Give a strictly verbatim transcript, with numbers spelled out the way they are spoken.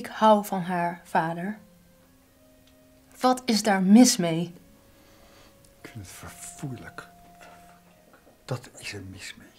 Ik hou van haar, vader. Wat is daar mis mee? Ik vind het verfoeilijk. Dat is er mis mee.